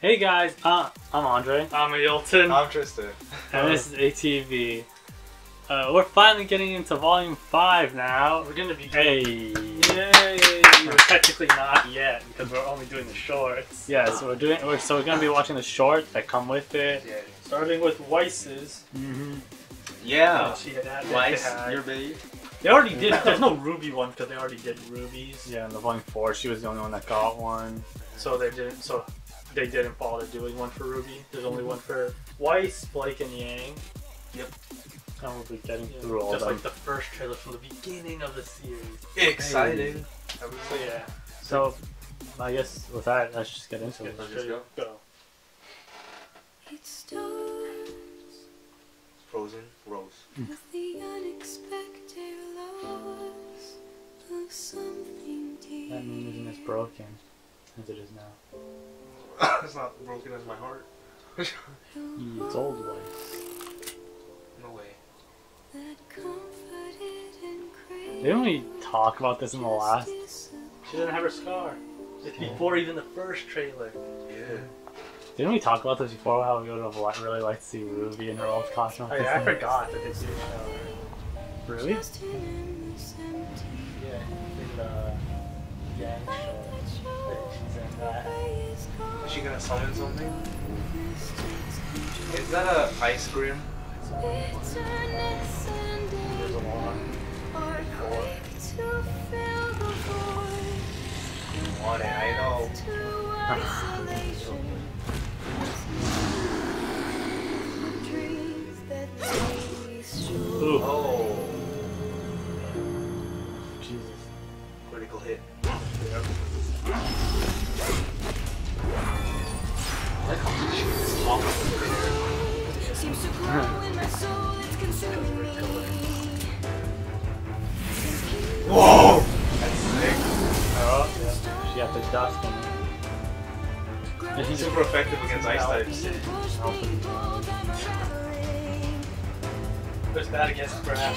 Hey guys, I'm Andre. I'm Ailton. I'm Tristan. And this is ATV. We're finally getting into Volume 5 now. We're going to be Yay! We're technically not yet, because we're only doing the shorts. Yeah, so we're going to be watching the shorts that come with it. Yeah. Starting with Weiss's. Yeah. Weiss, your baby. They already did. There's no Ruby one because they already did Ruby's. Yeah, in the Volume 4, she was the only one that got one. So they didn't. So they didn't bother doing one for Ruby. There's only one for Weiss, Blake, and Yang. Yep. And we'll be getting through all of them. Just like the first trailer from the beginning of the series. Exciting. So yeah. So I guess with that, let's just get into it. Let's go. It's Frozen Rose. With the unexpected loss of something deep. That moon isn't as broken as it is now. It's not broken as my heart. It's old Weiss. No way. They only talk about this in the last. She didn't have her scar. It's before even the first trailer. Yeah. Didn't we talk about this before, how we would have really liked to see Ruby in her old costume? Oh, yeah, I forgot that they did show her. Really? Yeah, in the Yang show. She's in that. Is she gonna summon something? Is that a ice cream? There's a lot. You want it, I know. Ooh. Oh. Jesus. Critical hit. Yeah. I like how she is long over. Seems to grow in my soul, it's consuming me. Whoa! That's sick. Oh, yeah. She got the dust on her. And she's super effective against ice types. There's that against grass.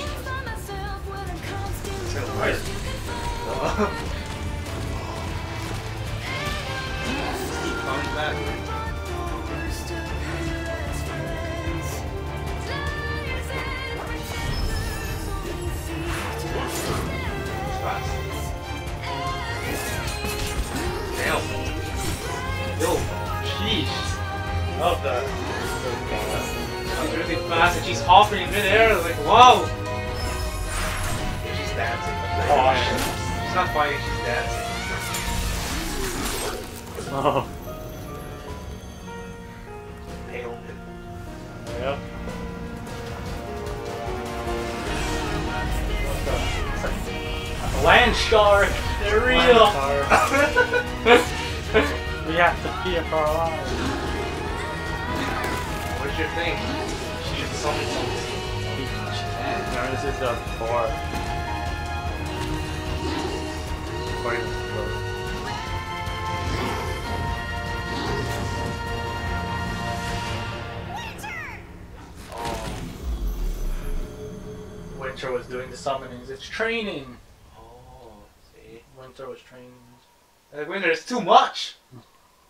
Love that. She's really fast and she's hopping in midair. I was like, whoa! And she's dancing. Oh, she's not fighting, she's dancing. Oh. Nailed it. Yep. What the? Land shark! They're real! We have to fear for our lives. Your thing. She should summon something. No, this is a 4. Oh. Winter was doing the summonings. It's training. Oh, see. Winter was training. Winter is too much.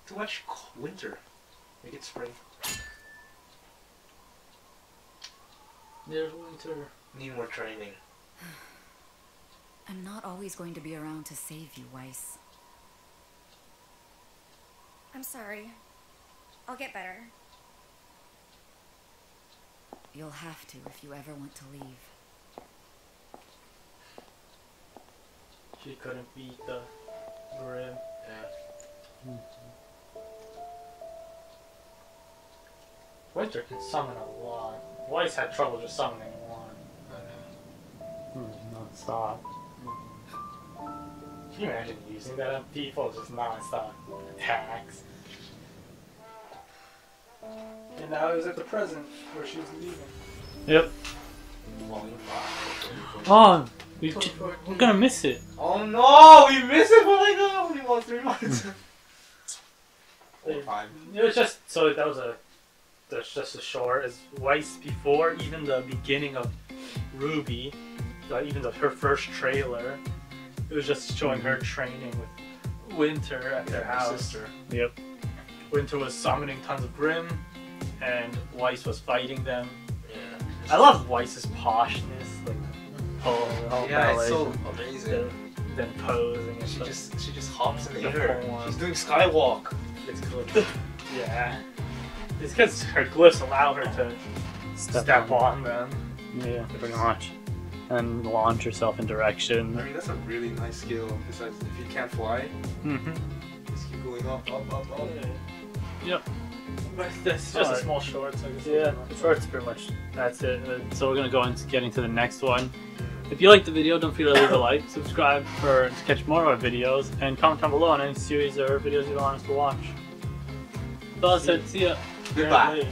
Too much winter. Make it spring. There's Winter. Need more training. I'm not always going to be around to save you, Weiss. I'm sorry. I'll get better. You'll have to if you ever want to leave. She couldn't beat the Grimm. Yeah. Winter can summon a lot. Weiss had trouble just summoning one. Non-stop. Can you imagine using that on people? Just non-stop attacks. And now it was at the present where she was leaving. Yep. Oh, we're gonna miss it. Oh no, we missed it for like only 3 months. 4 or 5. It was just so that was a. That's just as short as Weiss before even the beginning of Ruby, even her first trailer. It was just showing her training with Winter at their house. Sister. Yep. Winter was summoning tons of Grimm, and Weiss was fighting them. Yeah. I love Weiss's poshness, like whole yeah, it's so amazing. Then posing. And she just hops in the air. She's doing skywalk. It's cool. Yeah. It's because her glyphs allow her to step on them. Yeah, pretty much. And launch herself in direction. I mean, that's a really nice skill. Besides, if you can't fly, just keep going up. Yeah. Yep. But that's just a small short. So yeah, the short's pretty much that's it. So we're gonna go into getting to the next one. If you liked the video, don't forget to leave a like, subscribe to catch more of our videos, and comment down below on any series or videos you want us to watch. That's it. See ya. Goodbye.